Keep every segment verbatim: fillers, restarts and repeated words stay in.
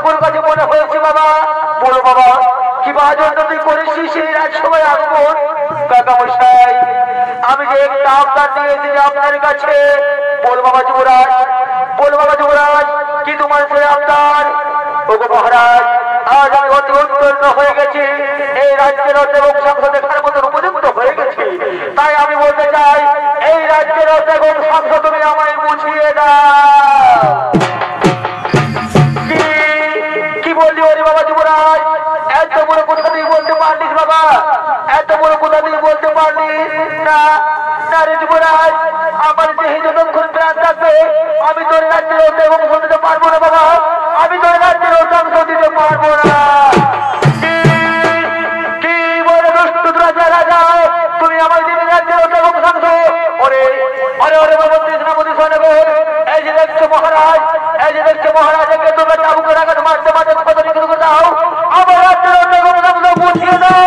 ঠাকুর কাছে মনে হয়েছে বাবা, বলো বাবা কি বাজন তুই করেছিস সেই রাজসভায় আগমন? কাকা মশাই আমি যে একটা আবদার নিয়ে এসেছি আপনার কাছে। বল বাবা যুবরাজ, বল বাবা যুবরাজ কি তোমার সেই আবদার? ওগো মহারাজ আজ আমি অতি উত্তীর্ণ হয়ে গেছি, এই রাজ্যের অসেবক সংঘ দেখার মতন উপযুক্ত হয়ে গেছি, তাই আমি বলতে চাই এই রাজ্যের অসেবক সংঘ তুমি আমায় বুঝিয়ে দাও। কি বললি ওরে বাবা যুবরাজ, এত বড় কথা তুই বলতে পারলিস বাবা, এত বড় কথা তুই বলতে পারলিস না। আরে যুবরাজ আমার যেহেতু যতক্ষণ প্রাণ থাকবে আমি তোর রাজ্যের অসেবক সংঘ দিতে পারবো না বাবা, আমি তোর রাজ্যের অসংঘ দিতে পারবো না। কি বলে দুষ্ট রাজা রাজা তুমি আমার দিদি রাজ্যের অসংঘ সংঘ? ওরে ওরে ওরে বাবা কৃষ্ণপতি শোনবে, এই যে দেখছো মহারাজ, এই যে দেখছো মহারাজকে তোমরা চাবুকে রাখা মারতে মারতে কত বিক্রি করে দাও, আমার রাজ্যের অসংঘ সংঘ বুঝিয়ে দাও।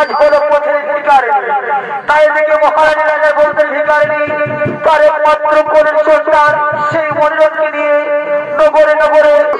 আজ হলো পথের ভিখারি। তাই নাকি মহারানী রাজা বলতে ভিখারি তার একমাত্র করেন সন্তান, সেই মনিরকে নিয়ে নগরে নগরে করবে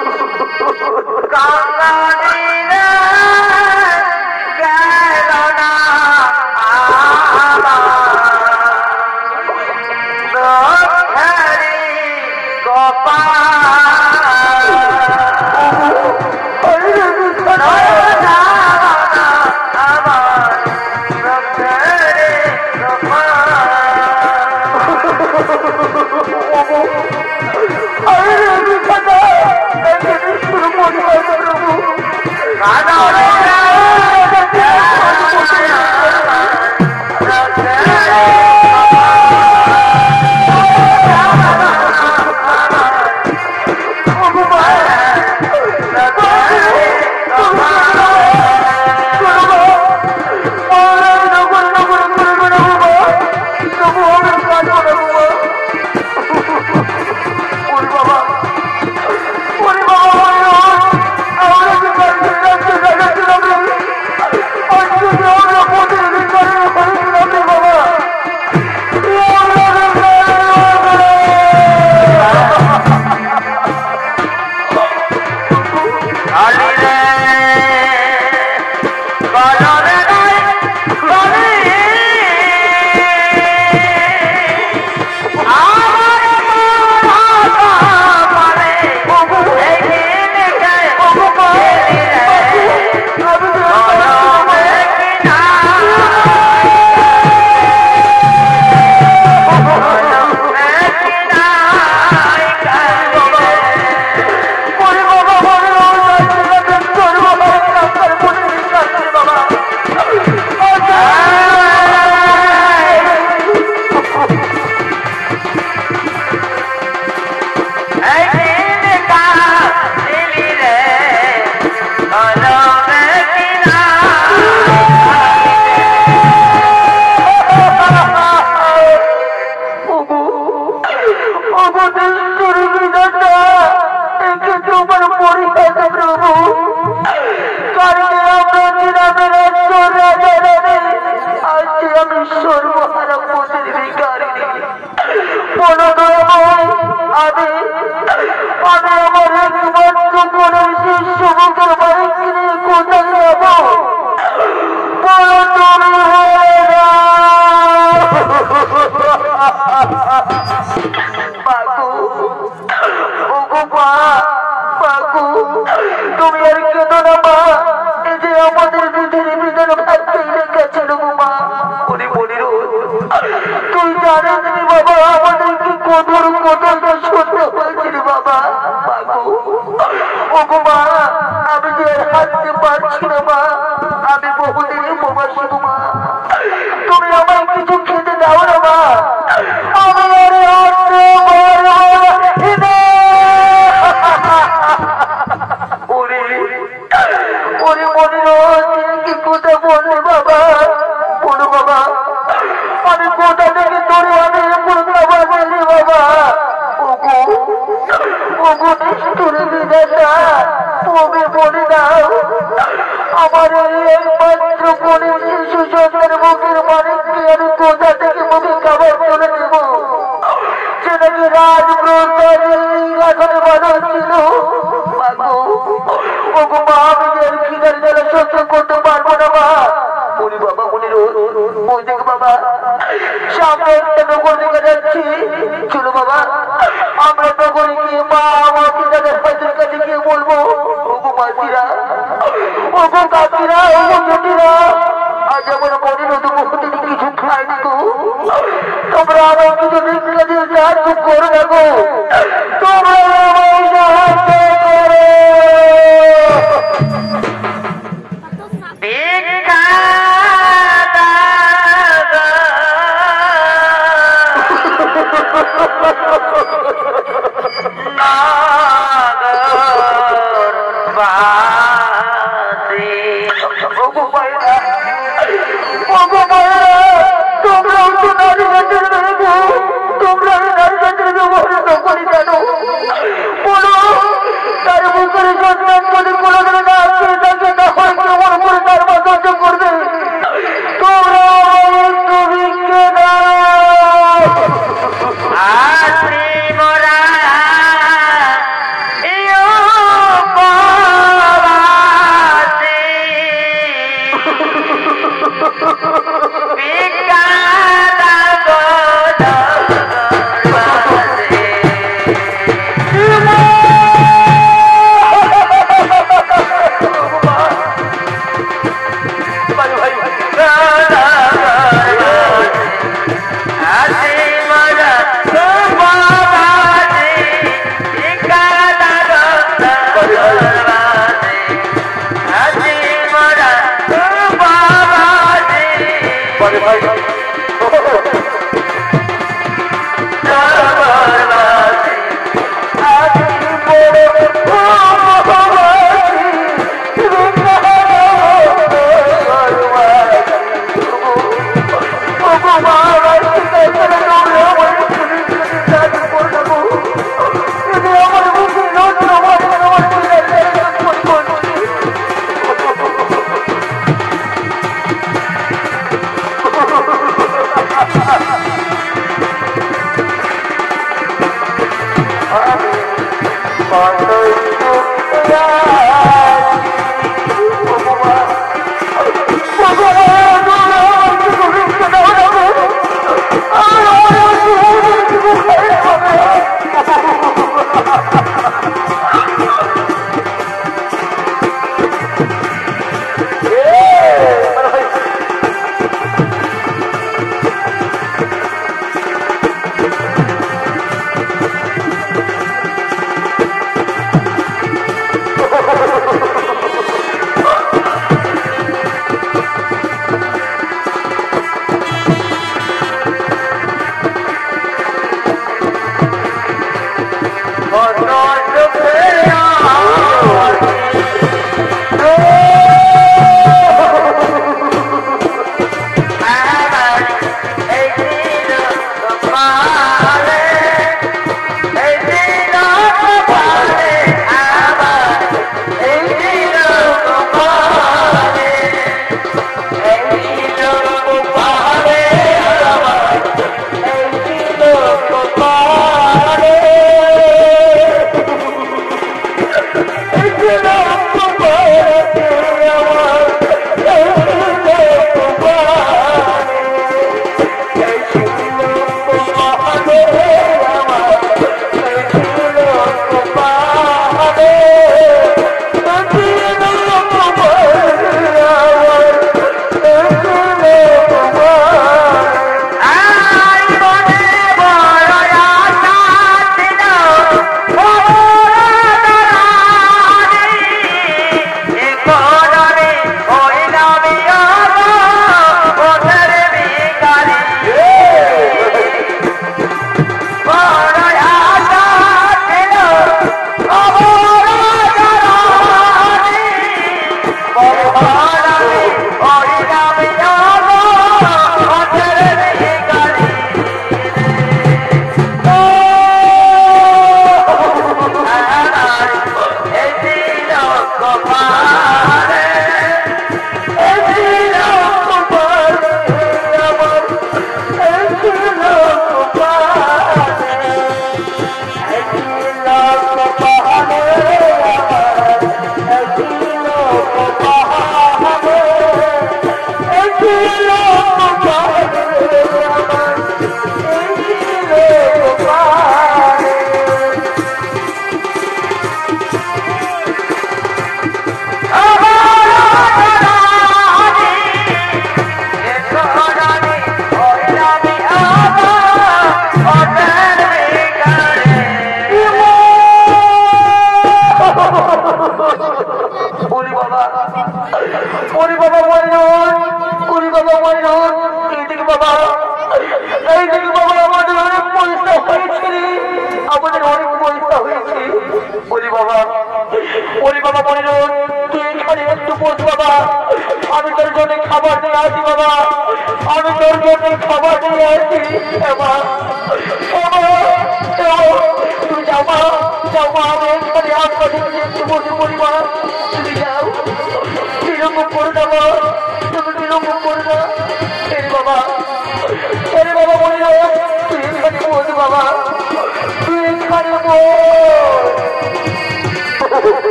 What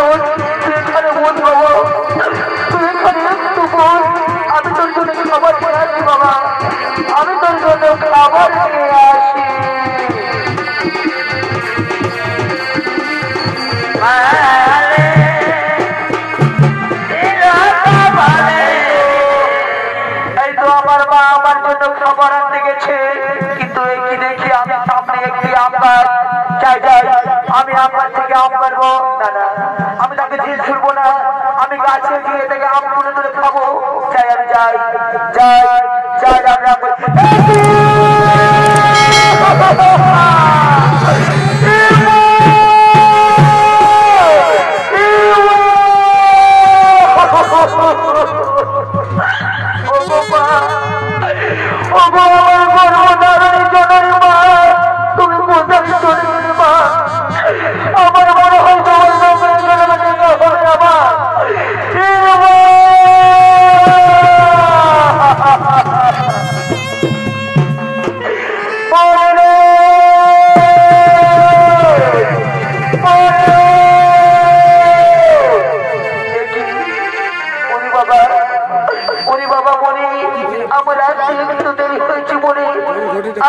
do you want to do? বরাতে গেছে কিন্তু এই কি দেখি আমি সামনে একটি আম্বার চাই যাই আমি আম্বার থেকে আম পারবো না না আমি তাকে ঝিল ছুড়বো না আমি গাছে গিয়ে থেকে আম তুলে তুলে খাবো চাই আমি যাই যাই যাই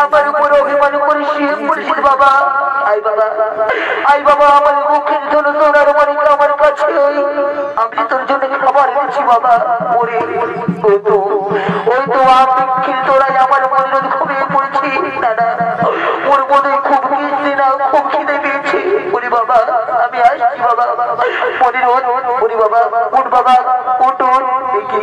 আমরা আমার উপর অভিমান করে সিং বলছিল বাবা আই বাবা আই বাবা আমার মুখের ধুলো তোলার মানিক আমার কাছে আমি তোর জন্য খাবার এনেছি বাবা ওরে ও তো ওই তো আমি তোরাই আমার মনে ঘুমিয়ে পড়েছি দাদা ওর মনে খুব কিস্তি না খুব খিদে পেয়েছি বলি বাবা আমি আসছি বাবা বলি রোজ বলি বাবা উঠ বাবা উঠ ওর দেখি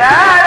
Yeah!